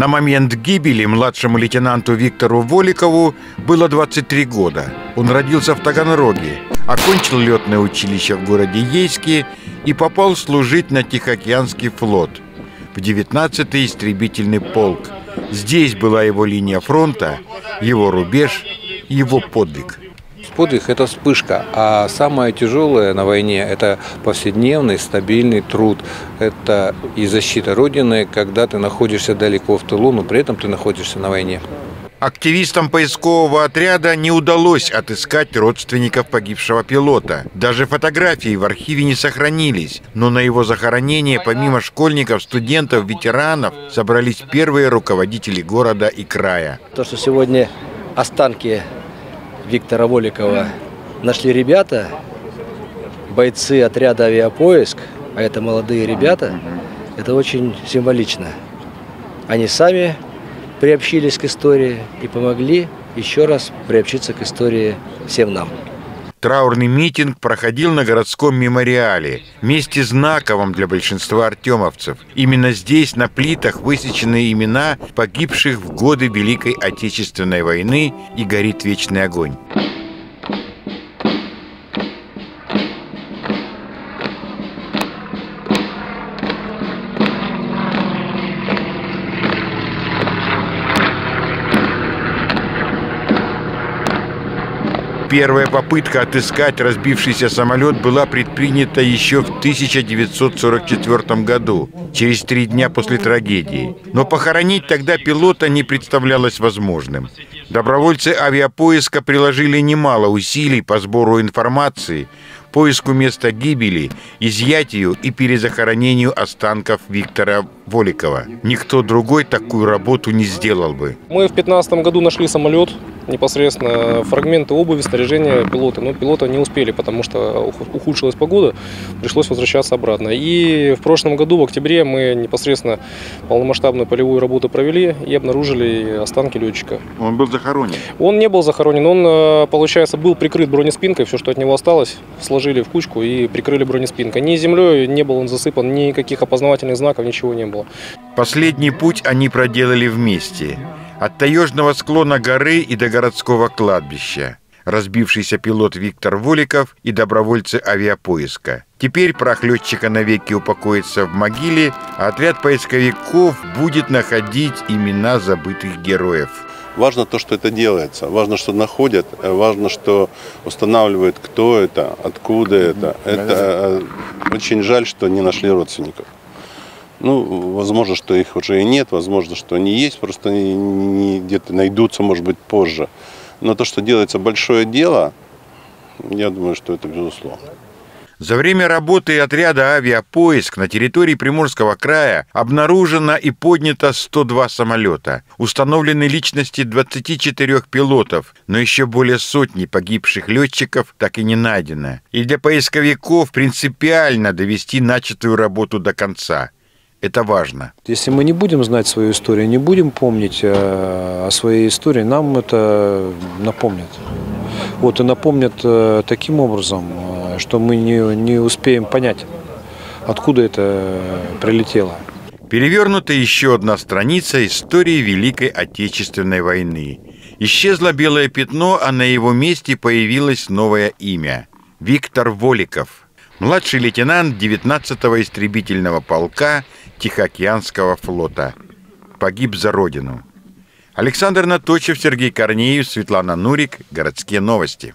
На момент гибели младшему лейтенанту Виктору Воликову было 23 года. Он родился в Таганроге, окончил летное училище в городе Ейске и попал служить на Тихоокеанский флот, в 19-й истребительный полк. Здесь была его линия фронта, его рубеж, его подвиг. Подвиг – это вспышка, а самое тяжелое на войне – это повседневный стабильный труд. Это и защита Родины, когда ты находишься далеко в тылу, но при этом ты находишься на войне. Активистам поискового отряда не удалось отыскать родственников погибшего пилота. Даже фотографии в архиве не сохранились. Но на его захоронение, помимо школьников, студентов, ветеранов, собрались первые руководители города и края. То, что сегодня останки Виктора Воликова нашли ребята, бойцы отряда «Авиапоиск», а это молодые ребята, это очень символично. Они сами приобщились к истории и помогли еще раз приобщиться к истории всем нам. Траурный митинг проходил на городском мемориале, месте знаковом для большинства артемовцев. Именно здесь на плитах высечены имена погибших в годы Великой Отечественной войны, и горит вечный огонь. Первая попытка отыскать разбившийся самолет была предпринята еще в 1944 году, через 3 дня после трагедии. Но похоронить тогда пилота не представлялось возможным. Добровольцы «Авиапоиска» приложили немало усилий по сбору информации, поиску места гибели, изъятию и перезахоронению останков Виктора Воликова. Никто другой такую работу не сделал бы. Мы в 2015 году нашли самолет, непосредственно фрагменты обуви, снаряжения пилота. Но пилота не успели, потому что ухудшилась погода, пришлось возвращаться обратно. И в прошлом году, в октябре, мы непосредственно полномасштабную полевую работу провели и обнаружили останки летчика. Он был захоронен? Он не был захоронен, он, получается, был прикрыт бронеспинкой, все, что от него осталось, сложили в кучку и прикрыли бронеспинкой. Ни землей не был он засыпан, никаких опознавательных знаков, ничего не было. Последний путь они проделали вместе. От таежного склона горы и до городского кладбища. Разбившийся пилот Виктор Воликов и добровольцы «Авиапоиска». Теперь прах летчика навеки упокоится в могиле, а отряд поисковиков будет находить имена забытых героев. Важно то, что это делается, важно, что находят, важно, что устанавливают, кто это, откуда это. Это очень жаль, что не нашли родственников. Ну, возможно, что их уже и нет, возможно, что они есть, просто они где-то найдутся, может быть, позже. Но то, что делается большое дело, я думаю, что это безусловно. За время работы отряда «Авиапоиск» на территории Приморского края обнаружено и поднято 102 самолета. Установлены личности 24 пилотов, но еще более сотни погибших летчиков так и не найдено. И для поисковиков принципиально довести начатую работу до конца. Это важно. Если мы не будем знать свою историю, не будем помнить о своей истории, нам это напомнят. Вот и напомнят таким образом, что мы не успеем понять, откуда это прилетело. Перевернута еще одна страница истории Великой Отечественной войны. Исчезло белое пятно, а на его месте появилось новое имя – Виктор Воликов. Младший лейтенант 19-го истребительного полка Тихоокеанского флота. Погиб за Родину. Александр Наточев, Сергей Корнеев, Светлана Нурик. Городские новости.